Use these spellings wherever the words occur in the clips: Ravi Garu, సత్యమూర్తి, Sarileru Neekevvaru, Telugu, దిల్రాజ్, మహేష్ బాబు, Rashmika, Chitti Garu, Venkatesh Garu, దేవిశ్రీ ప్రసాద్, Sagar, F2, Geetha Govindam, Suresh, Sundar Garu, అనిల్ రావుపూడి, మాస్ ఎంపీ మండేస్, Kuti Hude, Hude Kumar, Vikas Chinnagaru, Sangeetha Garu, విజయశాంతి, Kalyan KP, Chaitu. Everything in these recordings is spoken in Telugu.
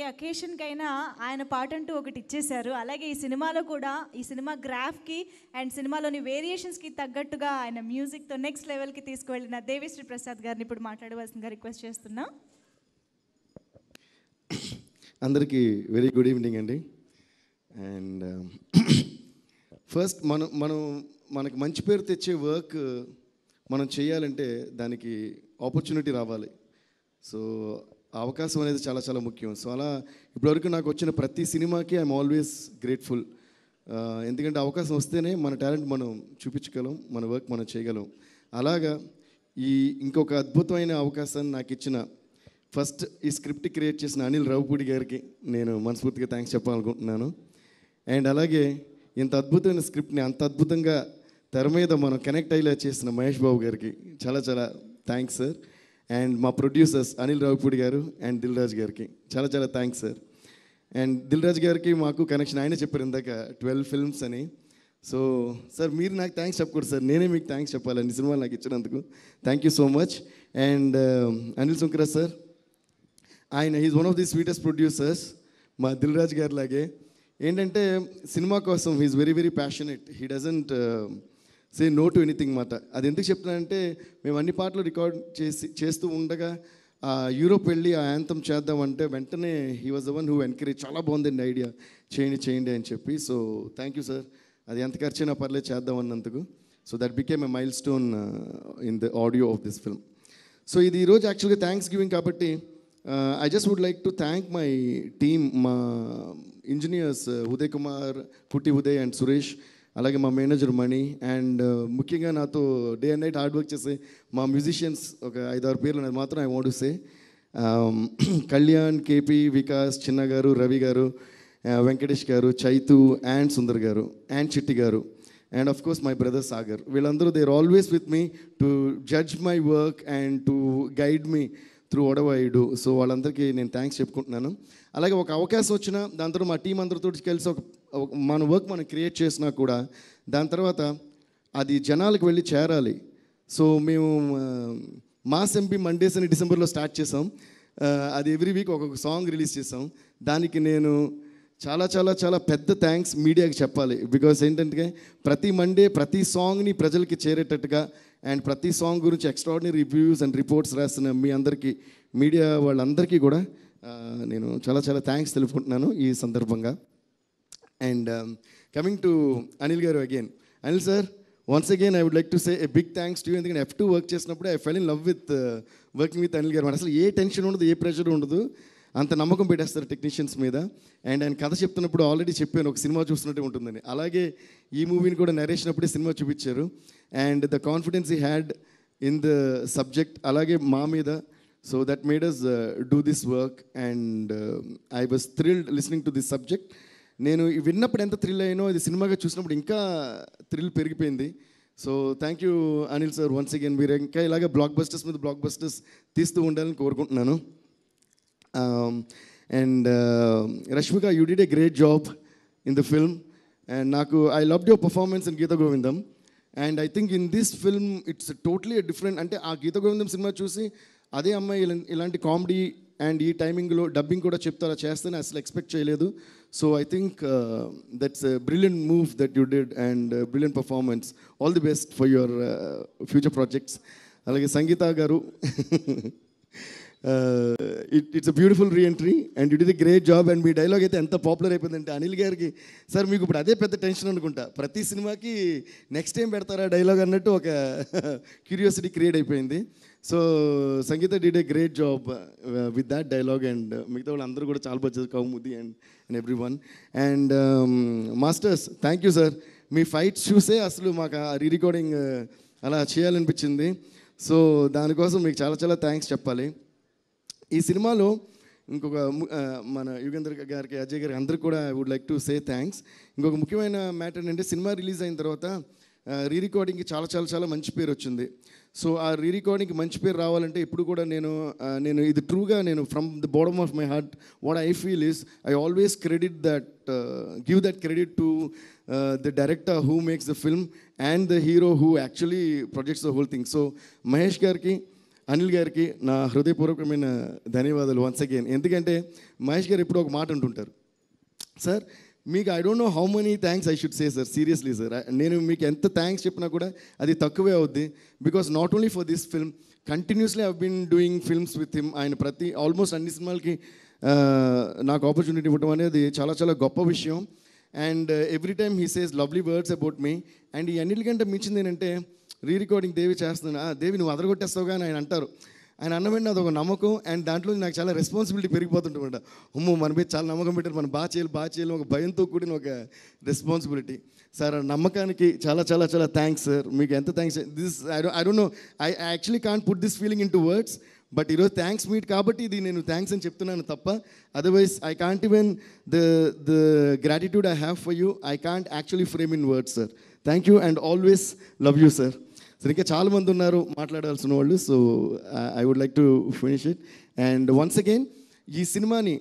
ఏ అకేషన్కైనా ఆయన పాట అంటూ ఒకటి ఇచ్చేశారు. అలాగే ఈ సినిమాలో కూడా ఈ సినిమా గ్రాఫ్కి అండ్ సినిమాలోని వేరియేషన్స్కి తగ్గట్టుగా ఆయన మ్యూజిక్తో నెక్స్ట్ లెవెల్కి తీసుకువెళ్ళిన దేవిశ్రీ ప్రసాద్ గారిని ఇప్పుడు మాట్లాడవలసిందిగా రిక్వెస్ట్ చేస్తున్నా. అందరికీ వెరీ గుడ్ ఈవినింగ్ అండి. అండ్ ఫస్ట్ మనకు మంచి పేరు తెచ్చే వర్క్ మనం చేయాలంటే దానికి ఆపర్చునిటీ రావాలి. సో అవకాశం అనేది చాలా చాలా ముఖ్యం. సో అలా ఇప్పటివరకు నాకు వచ్చిన ప్రతి సినిమాకి ఐఎమ్ ఆల్వేస్ గ్రేట్ఫుల్. ఎందుకంటే అవకాశం వస్తేనే మన టాలెంట్ మనం చూపించగలం, మన వర్క్ మనం చేయగలం. అలాగా ఈ ఇంకొక అద్భుతమైన అవకాశాన్ని నాకు ఇచ్చిన ఫస్ట్ ఈ స్క్రిప్ట్ క్రియేట్ చేసిన అనిల్ రావుపూడి గారికి నేను మనస్ఫూర్తిగా థ్యాంక్స్ చెప్పాలనుకుంటున్నాను. అండ్ అలాగే ఇంత అద్భుతమైన స్క్రిప్ట్ని అంత అద్భుతంగా తెర మీద మనం కనెక్ట్ అయ్యేలా చేసిన మహేష్ బాబు గారికి చాలా చాలా థ్యాంక్స్ సార్. అండ్ మా ప్రొడ్యూసర్స్ అనిల్ రావుపూడి గారు అండ్ దిల్రాజ్ గారికి చాలా చాలా థ్యాంక్స్ సార్. అండ్ దిల్రాజ్ గారికి మాకు కనెక్షన్, ఆయనే చెప్పారు ఇందాక 12 films అని. సో సార్ మీరు నాకు థ్యాంక్స్ చెప్పకూడదు సార్, నేనే మీకు థ్యాంక్స్ చెప్పాలండి సినిమాలు నాకు ఇచ్చినందుకు. Thank you so much. And Anil Sunkara sir, ఆయన he's one of the sweetest producers మా దిల్రాజ్ గారు లాగే. ఏంటంటే సినిమా కోసం he's very very passionate, he doesn't say no to anything మాట. అది ఎందుకు చెప్తున్నానంటే మేము అన్ని పాటలు రికార్డ్ చేస్తూ ఉండగా యూరోప్ వెళ్ళి ఆ యాంథమ్ చేద్దామంటే వెంటనే he was the one who encourage, చాలా బాగుందండి ఐడియా, చేయండి చేయండి అని చెప్పి. సో థ్యాంక్ యూ సార్, అది ఎంత ఖర్చు అయినా పర్లేదు చేద్దాం అన్నందుకు. So that became a milestone in the audio of this film. So ఇది ఈరోజు యాక్చువల్గా థ్యాంక్స్ గివింగ్ కాబట్టి I just would like to thank my team, my engineers Hude Kumar, Kuti Hude and Suresh, alage my manager Mani, and mukhyenga nato day and night hard work chese my musicians oka 5-6 perlu matram I want to say Kalyan KP, Vikas Chinnagaru, Ravi Garu, Venkatesh Garu, Chaitu and Sundar Garu and Chitti Garu, and of course my brother Sagar. Villandaru, they are always with me to judge my work and to guide me through whatever I do. So వాళ్ళందరికీ నేను థ్యాంక్స్ చెప్పుకుంటున్నాను. అలాగే ఒక అవకాశం వచ్చిన దాంతో మా టీం అందరితో కలిసి ఒక మన వర్క్ మనం క్రియేట్ చేసినా కూడా దాని తర్వాత అది జనాలకు వెళ్ళి చేరాలి. సో మేము మాస్ ఎంపీ మండేస్ అని డిసెంబర్లో స్టార్ట్ చేసాం. అది ఎవ్రీ వీక్ ఒక్కొక్క సాంగ్ రిలీజ్ చేసాం. దానికి నేను చాలా చాలా చాలా పెద్ద థ్యాంక్స్ మీడియాకి చెప్పాలి. బికాస్ ఏంటంటే ప్రతి మండే ప్రతి సాంగ్ని ప్రజలకి చేరేటట్టుగా అండ్ ప్రతి సాంగ్ గురించి ఎక్స్ట్రాడినరీ రివ్యూస్ అండ్ రిపోర్ట్స్ రాసిన మీ అందరికీ, మీడియా వాళ్ళందరికీ కూడా నేను చాలా చాలా థ్యాంక్స్ తెలుపుకుంటున్నాను ఈ సందర్భంగా. అండ్ కమింగ్ టు అనిల్ గారు again, Anil sir once again I would like to say a big thanks to you. ఎందుకంటే F2 వర్క్ చేసినప్పుడు I fell in love with working with Anil గారు. మన అసలు ఏ టెన్షన్ ఉండదు, ఏ ప్రెషర్ ఉండదు, అంత నమ్మకం పెట్టేస్తారు టెక్నీషియన్స్ మీద. అండ్ ఆయన కథ చెప్తున్నప్పుడు ఆల్రెడీ చెప్పాను ఒక సినిమా చూస్తున్నట్టే ఉంటుందని. అలాగే ఈ మూవీని కూడా నరేషన్ అప్పుడే సినిమా చూపించారు. And the confidence he had in the subject అలాగే మా మీద, so that made us do this work. And I was thrilled listening to this subject. నేను విన్నప్పుడు ఎంత థ్రిల్ అయినో అది సినిమాగా చూసినప్పుడు ఇంకా థ్రిల్ పెరిగిపోయింది. So thank you Anil sir once again. మీరు ఇంకా ఇలాగే బ్లాక్ బస్టర్స్ మీద బ్లాక్ బస్టర్స్ తీస్తూ ఉండాలని కోరుకుంటున్నాను. And Rashmika, you did a great job in the film, and I loved your performance in Geetha Govindam, and I think in this film it's a totally a different. Ante aa Geetha Govindam cinema chusi ade amma ilanti comedy and ee timing lo dubbing kuda cheptara chestane asal expect cheyaledu. So I think that's a brilliant move that you did, and brilliant performance. All the best for your future projects. Alage Sangeetha Garu, it's a beautiful re-entry and you did a great job. And మీ డైలాగ్ అయితే ఎంత పాపులర్ అయిపోయిందంటే అనిల్ గారికి సార్ మీకు ఇప్పుడు అదే పెద్ద టెన్షన్ అనుకుంటా, ప్రతి సినిమాకి నెక్స్ట్ టైం పెడతారా డైలాగ్ అన్నట్టు ఒక క్యూరియాసిటీ క్రియేట్ అయిపోయింది. So Sangeetha did a great job with that dialogue, and మిగతా వాళ్ళు అందరూ కూడా చాలా బాగా Kaumudi and everyone. And masters thank you sir, మీ ఫైట్స్ చూసే అసలు మాకు ఆ రీ రికార్డింగ్ అలా చేయాలనిపించింది. సో దానికోసం మీకు చాలా చాలా థ్యాంక్స్ చెప్పాలి. ఈ సినిమాలో ఇంకొక మన యుగేంద్ర గారికి, అజయ్ గారికి, అందరికీ కూడా I would like to say thanks. ఇంకొక ముఖ్యమైన మ్యాటర్ ఏంటంటే సినిమా రిలీజ్ అయిన తర్వాత రీ రికార్డింగ్కి చాలా చాలా చాలా మంచి పేరు వచ్చింది. సో ఆ రీ రికార్డింగ్కి మంచి పేరు రావాలంటే ఇప్పుడు కూడా నేను ఇది ట్రూగా నేను from the bottom of my heart what I feel is I always credit that give that credit to the director who makes the film and the hero who actually projects the whole thing. So Mahesh Garki, Anil Gariki, na Hrudayapoorvakamina Dhanyavadalu once again. Endukante Mahesh Garu ippudu oka maata antuntaru. Sir, meeku I don't know how many thanks I should say, sir. Seriously, sir. Nenu meeku entha thanks cheppina kuda adi takkuve avuddi because not only for this film, continuously I have been doing films with him. Ayana prati almost anni cinemaluki naaku opportunity ivvadam anedi chaala chaala goppa vishayam. And every time he says lovely words about me, and he annilikante minchindi enante re-recording Devi chestunna, Devi nu adaragottestavuga ani antaru. ఆయన అన్న వెంటనే అదొక నమ్మకం అండ్ దాంట్లో నాకు చాలా రెస్పాన్సిబిలిటీ పెరిగిపోతుంటుంట. అమ్మో మన మీద చాలా నమ్మకం పెట్టారు, మనం బాగా చేయాలి బాగా చేయాలి, ఒక భయంతో కూడిన ఒక రెస్పాన్సిబిలిటీ. సార్ నమ్మకానికి చాలా చాలా చాలా థ్యాంక్స్ సార్, మీకు ఎంత thanks. This I don't know I actually can't put this feeling in to words, but ఈరోజు థ్యాంక్స్ మీట్ కాబట్టి ఇది నేను థ్యాంక్స్ అని చెప్తున్నాను తప్ప, otherwise I can't even the gratitude I have for you I can't actually frame in words sir. Thank you and always love you sir. So ఇంకా చాలామంది ఉన్నారు మాట్లాడాల్సిన వాళ్ళు, so I would like to finish it. And once again ఈ సినిమాని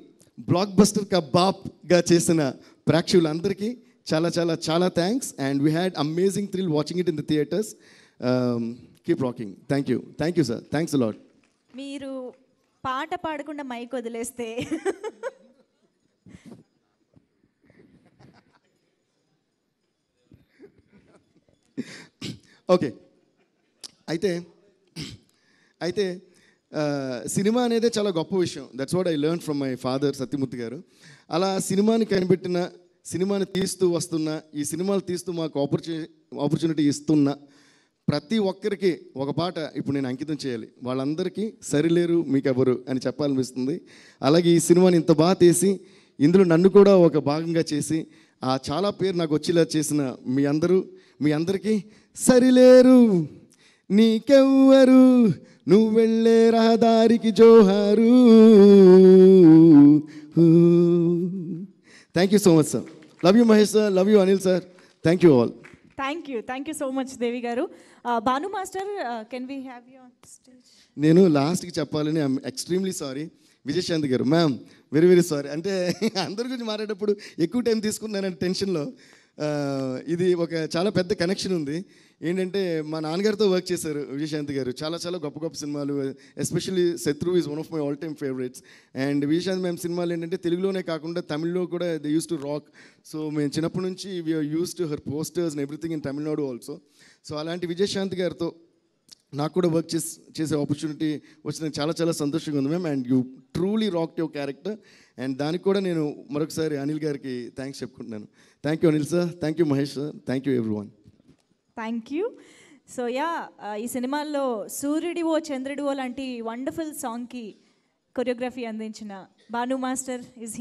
బ్లాక్ బస్టర్ కబాబ్గా చేసిన ప్రేక్షకులందరికీ చాలా చాలా చాలా thanks. And we had amazing thrill watching it in the theatres. Keep rocking. Thank you. Thank you sir. Thanks a lot. మీరు పాట పాడకుండా మైక్ వదిలేస్తే ఓకే. అయితే సినిమా అనేదే చాలా గొప్ప విషయం. That's what I learn from my father సత్యమూర్తి గారు. అలా సినిమాని కనిపెట్టిన, సినిమాని తీస్తూ వస్తున్న, ఈ సినిమాలు తీస్తూ మాకు ఆపర్చునిటీ ఇస్తున్న ప్రతి ఒక్కరికి ఒక పాట ఇప్పుడు నేను అంకితం చేయాలి. వాళ్ళందరికీ సరిలేరు మీకెవరు అని చెప్పాలనిపిస్తుంది. అలాగే ఈ సినిమాని ఇంత బాగా తీసి ఇందులో నన్ను కూడా ఒక భాగంగా చేసి ఆ చాలా పేరు నాకు వచ్చేలా చేసిన మీ అందరికీ సరిలేరు నీకెవ్వరు నువ్వు వెళ్ళే రహదారికి జోహారు. Thank you so much sir. Love you Mahesh sir. Love you Anil sir. Thank you all. Thank you. Thank you so much Devi గారు. Bhanu master, can we have you on stage? నేను లాస్ట్కి చెప్పాలని ఐఎమ్ ఎక్స్ట్రీమ్లీ సారీ విజయశాంతి గారు. Ma'am very very sorry. అంటే అందరి గురించి మాట్లాడేటప్పుడు ఎక్కువ టైం తీసుకున్నానని టెన్షన్లో. ఇది ఒక చాలా పెద్ద కనెక్షన్ ఉంది. ఏంటంటే మా నాన్నగారితో వర్క్ చేశారు విజయశాంతి గారు. చాలా చాలా గొప్ప గొప్ప సినిమాలు, especially Shatru is one of my all time favourites. And విజయశాంతి ma'am సినిమాలు ఏంటంటే తెలుగులోనే కాకుండా తమిళ్లో కూడా they use to rock. So మేము చిన్నప్పటి నుంచి we are use to her posters and everything in Tamil Nadu also. So అలాంటి విజయశాంతి గారితో నాకు కూడా వర్క్ చేసే ఆపర్చునిటీ వచ్చిన చాలా చాలా సంతోషంగా ఉంది ma'am. And you truly rock your character. And దానికి కూడా నేను మరొకసారి అనిల్ గారికి థ్యాంక్స్ చెప్పుకుంటున్నాను. Thank you Anil sir. Thank you Mahesh sir. Thank you everyone. Thank you. So yeah, ఈ సినిమాల్లో సూర్యుడివో చంద్రుడివో లాంటి వండర్ఫుల్ సాంగ్కి కొరియోగ్రఫీ అందించిన భాను మాస్టర్ ఈజ్